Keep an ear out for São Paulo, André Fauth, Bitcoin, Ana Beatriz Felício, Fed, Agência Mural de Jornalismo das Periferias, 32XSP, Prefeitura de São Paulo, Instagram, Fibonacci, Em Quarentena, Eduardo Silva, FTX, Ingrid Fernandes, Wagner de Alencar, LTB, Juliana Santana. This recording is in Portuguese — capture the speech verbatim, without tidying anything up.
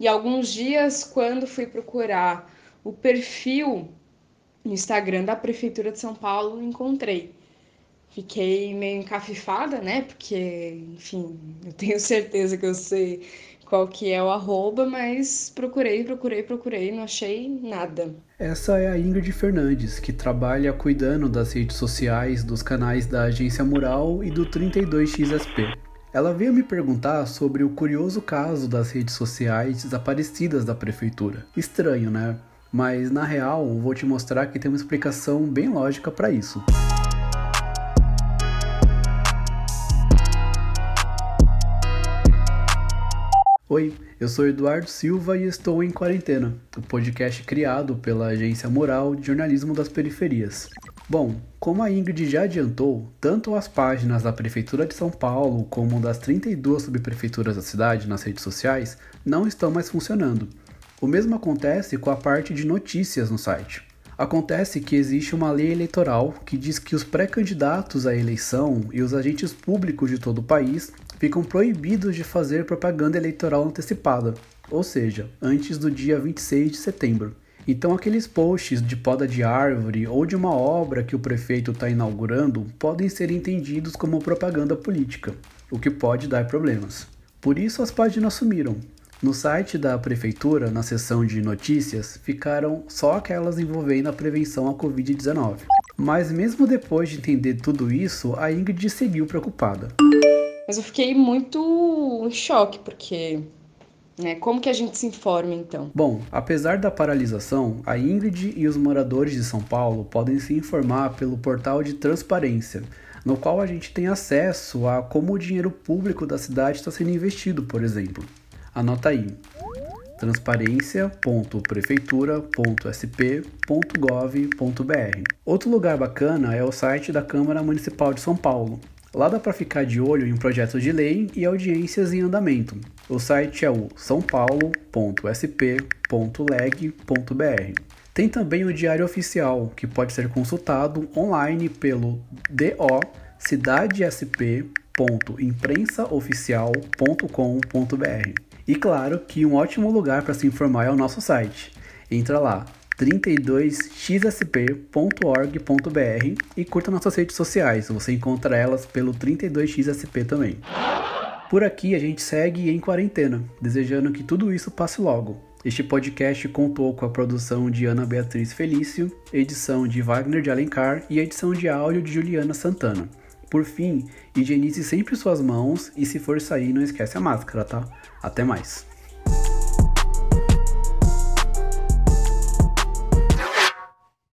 E alguns dias, quando fui procurar o perfil no Instagram da Prefeitura de São Paulo, encontrei. Fiquei meio encafifada, né? Porque, enfim, eu tenho certeza que eu sei qual que é o arroba, mas procurei, procurei, procurei, não achei nada. Essa é a Ingrid Fernandes, que trabalha cuidando das redes sociais, dos canais da Agência Mural e do trinta e dois X S P. Ela veio me perguntar sobre o curioso caso das redes sociais desaparecidas da prefeitura. Estranho, né? Mas, na real, vou te mostrar que tem uma explicação bem lógica para isso. Oi, eu sou Eduardo Silva e estou em Quarentena, o podcast criado pela Agência Mural de Jornalismo das Periferias. Bom, como a Ingrid já adiantou, tanto as páginas da Prefeitura de São Paulo como das trinta e duas subprefeituras da cidade nas redes sociais não estão mais funcionando. O mesmo acontece com a parte de notícias no site. Acontece que existe uma lei eleitoral que diz que os pré-candidatos à eleição e os agentes públicos de todo o país ficam proibidos de fazer propaganda eleitoral antecipada, ou seja, antes do dia vinte e seis de setembro. Então aqueles posts de poda de árvore ou de uma obra que o prefeito está inaugurando podem ser entendidos como propaganda política, o que pode dar problemas. Por isso as páginas sumiram. No site da prefeitura, na seção de notícias, ficaram só aquelas envolvendo a prevenção à covid dezenove. Mas mesmo depois de entender tudo isso, a Ingrid seguiu preocupada. Mas eu fiquei muito em choque, porque... né, como que a gente se informa, então? Bom, apesar da paralisação, a Ingrid e os moradores de São Paulo podem se informar pelo portal de transparência, no qual a gente tem acesso a como o dinheiro público da cidade está sendo investido, por exemplo. Anota aí, transparência ponto prefeitura ponto s p ponto gov ponto b r. Outro lugar bacana é o site da Câmara Municipal de São Paulo. Lá dá para ficar de olho em projetos de lei e audiências em andamento. O site é o são paulo ponto s p ponto leg ponto b r. Tem também o Diário Oficial, que pode ser consultado online pelo d o ponto cidade s p ponto imprensa oficial ponto com ponto b r. E claro que um ótimo lugar para se informar é o nosso site. Entra lá, trinta e dois x s p ponto org ponto b r, e curta nossas redes sociais, você encontra elas pelo trinta e dois x s p também. Por aqui a gente segue em quarentena, desejando que tudo isso passe logo. Este podcast contou com a produção de Ana Beatriz Felício, edição de Wagner de Alencar e edição de áudio de Juliana Santana. Por fim, higienize sempre suas mãos e se for sair não esquece a máscara, tá? Até mais!